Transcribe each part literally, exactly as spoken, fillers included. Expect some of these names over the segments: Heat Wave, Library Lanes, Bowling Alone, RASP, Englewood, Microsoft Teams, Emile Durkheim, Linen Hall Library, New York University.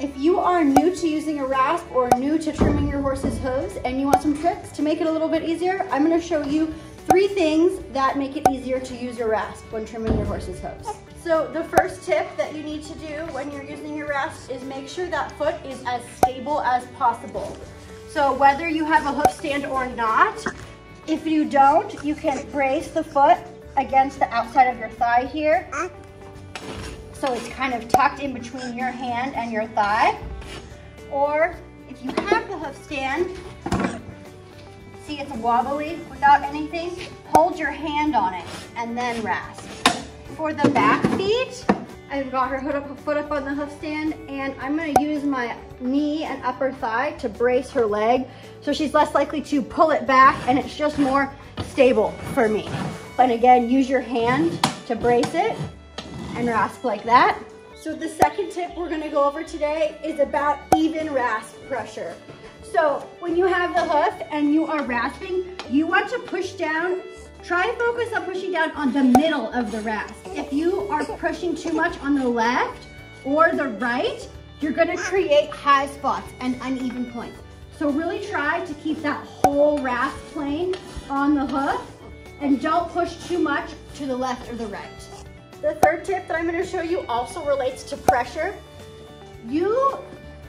If you are new to using a rasp or new to trimming your horse's hooves and you want some tricks to make it a little bit easier, I'm going to show you three things that make it easier to use your rasp when trimming your horse's hooves. So the first tip that you need to do when you're using your rasp is make sure that foot is as stable as possible. So whether you have a hoof stand or not, if you don't, you can brace the foot against the outside of your thigh here. So it's kind of tucked in between your hand and your thigh. Or if you have the hoof stand, see it's wobbly without anything, hold your hand on it and then rasp. For the back feet, I've got her hood up, foot up on the hoof stand, and I'm going to use my knee and upper thigh to brace her leg so she's less likely to pull it back, and it's just more stable for me. But again, use your hand to brace it and rasp like that. So the second tip we're going to go over today is about even rasp pressure. So when you have the hoof and you are rasping, you want to push down. Try and focus on pushing down on the middle of the rasp. If you are pushing too much on the left or the right, you're going to create high spots and uneven points. So really try to keep that whole rasp plane on the hoof and don't push too much to the left or the right. The third tip that I'm going to show you also relates to pressure. You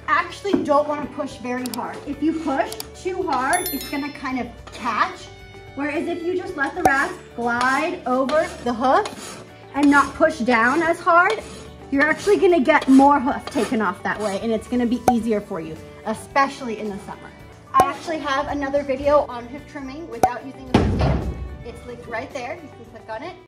actually don't want to push very hard. If you push too hard, it's going to kind of catch. Whereas if you just let the rasp glide over the hoof and not push down as hard, you're actually going to get more hoof taken off that way, and it's going to be easier for you, especially in the summer. I actually have another video on hoof trimming without using a hoof stand. It's linked right there. You can click on it.